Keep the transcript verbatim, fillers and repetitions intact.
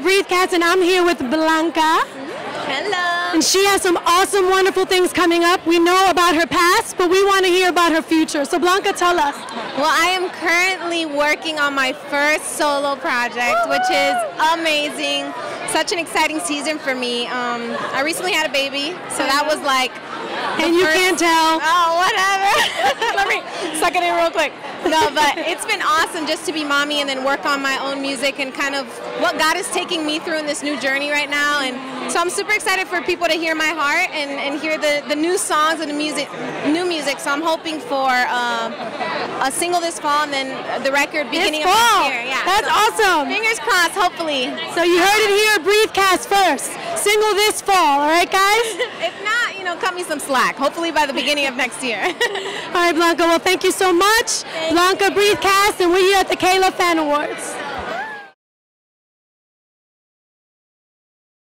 BreatheCast, and I'm here with Blanca. Hello. And she has some awesome, wonderful things coming up. We know about her past, but we want to hear about her future. So Blanca, tell us. Well, I am currently working on my first solo project, which is amazing. Such an exciting season for me. Um, I recently had a baby, so that was like... And you can't tell. Oh, whatever. Let me suck it in real quick. No, but it's been awesome just to be mommy and then work on my own music and kind of what God is taking me through in this new journey right now. And so I'm super excited for people to hear my heart and, and hear the, the new songs and the music, new music. So I'm hoping for uh, a single this fall and then the record beginning of next year. Yeah, that's so awesome. Fingers crossed, hopefully. So you heard it here, BreatheCast first. Single this fall, all right, guys? If not, you know, cut me some slack. Hopefully by the beginning of next year. All right, Blanca. Well, thank you so much. Thank Blanca, BreatheCast, and we're here at the K-LOVE Fan Awards.